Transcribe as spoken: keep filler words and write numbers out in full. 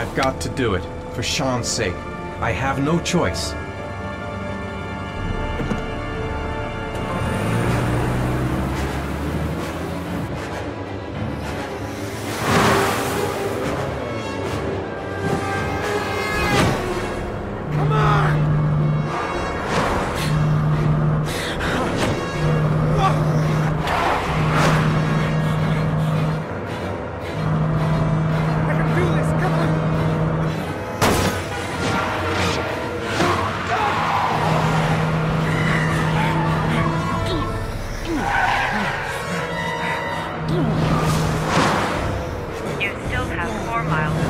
I've got to do it, for Sean's sake. I have no choice. Miles.